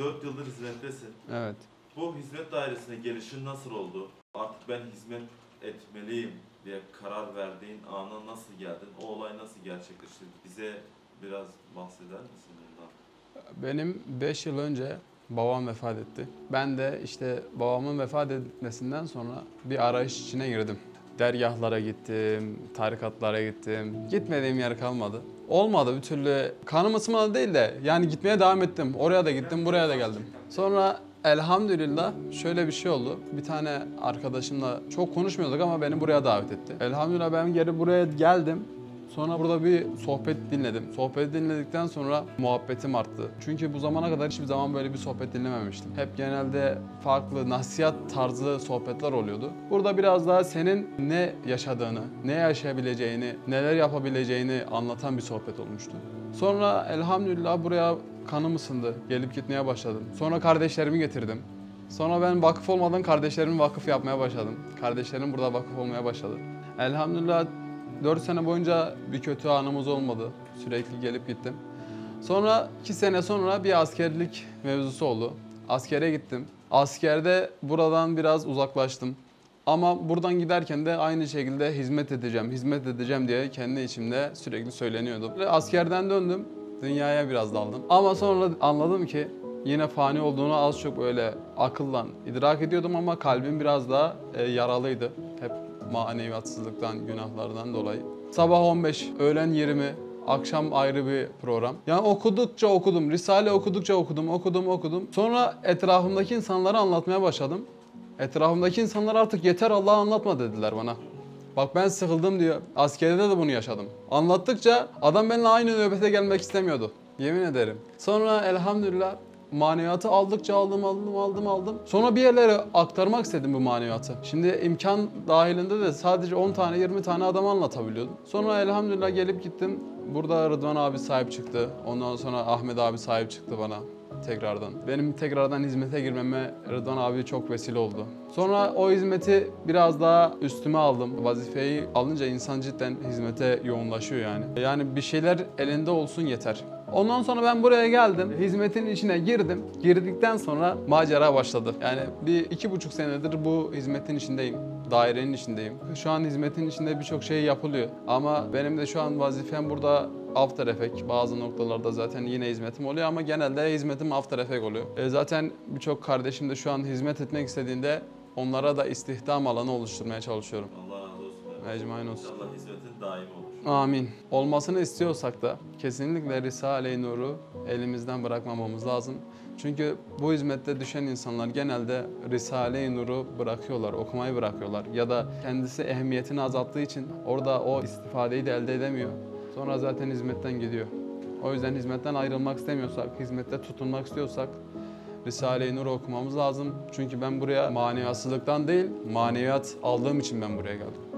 4 yıldır hizmettesin. Evet. Bu hizmet dairesine gelişin nasıl oldu? Artık ben hizmet etmeliyim diye karar verdiğin ana nasıl geldin? O olay nasıl gerçekleşti? Bize biraz bahseder misin bundan? Benim 5 yıl önce babam vefat etti. Ben de işte babamın vefat etmesinden sonra bir arayış içine girdim. Dergahlara gittim, tarikatlara gittim. Gitmediğim yer kalmadı. Olmadı bir türlü. Kanım ısımadı değil de yani gitmeye devam ettim. Oraya da gittim, buraya da geldim. Sonra elhamdülillah şöyle bir şey oldu. Bir tane arkadaşımla çok konuşmuyorduk ama beni buraya davet etti. Elhamdülillah ben geri buraya geldim. Sonra burada bir sohbet dinledim. Sohbeti dinledikten sonra muhabbetim arttı. Çünkü bu zamana kadar hiçbir zaman böyle bir sohbet dinlememiştim. Hep genelde farklı nasihat tarzı sohbetler oluyordu. Burada biraz daha senin ne yaşadığını, ne yaşayabileceğini, neler yapabileceğini anlatan bir sohbet olmuştu. Sonra elhamdülillah buraya kanım ısındı. Gelip gitmeye başladım. Sonra kardeşlerimi getirdim. Sonra ben vakıf olmadan kardeşlerimi vakıf yapmaya başladım. Kardeşlerim burada vakıf olmaya başladı. Elhamdülillah 4 sene boyunca bir kötü anımız olmadı. Sürekli gelip gittim. Sonra 2 sene sonra bir askerlik mevzusu oldu. Askere gittim. Askerde buradan biraz uzaklaştım. Ama buradan giderken de aynı şekilde hizmet edeceğim, hizmet edeceğim diye kendi içimde sürekli söyleniyordum. Askerden döndüm, dünyaya biraz daldım. Ama sonra anladım ki yine fani olduğunu az çok öyle akıllan idrak ediyordum ama kalbim biraz daha yaralıydı. Hep maneviyatsızlıktan, günahlardan dolayı. Sabah 15, öğlen 20, akşam ayrı bir program. Yani okudukça okudum, Risale okudukça okudum. Sonra etrafımdaki insanlara anlatmaya başladım. Etrafımdaki insanlar artık yeter Allah'ı anlatma dediler bana. Bak ben sıkıldım diyor. Askerde de bunu yaşadım. Anlattıkça adam benimle aynı nöbete gelmek istemiyordu. Yemin ederim. Sonra elhamdülillah maneviyatı aldıkça aldım. Sonra bir yerlere aktarmak istedim bu maneviyatı. Şimdi imkan dahilinde de sadece 10 tane 20 tane adama anlatabiliyordum. Sonra elhamdülillah gelip gittim. Burada Rıdvan abi sahip çıktı. Ondan sonra Ahmet abi sahip çıktı bana tekrardan. Benim tekrardan hizmete girmeme Rıdvan abi çok vesile oldu. Sonra o hizmeti biraz daha üstüme aldım. Vazifeyi alınca insan cidden hizmete yoğunlaşıyor yani. Yani bir şeyler elinde olsun yeter. Ondan sonra ben buraya geldim, hizmetin içine girdim. Girdikten sonra macera başladı. Yani bir 2,5 senedir bu hizmetin içindeyim, dairenin içindeyim. Şu an hizmetin içinde birçok şey yapılıyor. Ama benim de şu an vazifem burada after effect. Bazı noktalarda zaten yine hizmetim oluyor ama genelde hizmetim after effect oluyor. Zaten birçok kardeşim de şu an hizmet etmek istediğinde onlara da istihdam alanı oluşturmaya çalışıyorum. Allah razı olsun. Ecmaîn olsun. Allah hizmetin daim olur. Amin. Olmasını istiyorsak da kesinlikle Risale-i Nur'u elimizden bırakmamamız lazım. Çünkü bu hizmette düşen insanlar genelde Risale-i Nur'u bırakıyorlar, okumayı bırakıyorlar. Ya da kendisi ehemmiyetini azalttığı için orada o istifadeyi de elde edemiyor. Sonra zaten hizmetten gidiyor. O yüzden hizmetten ayrılmak istemiyorsak, hizmette tutunmak istiyorsak Risale-i Nur'u okumamız lazım. Çünkü ben buraya maneviyasızlıktan değil, maneviyat aldığım için ben buraya geldim.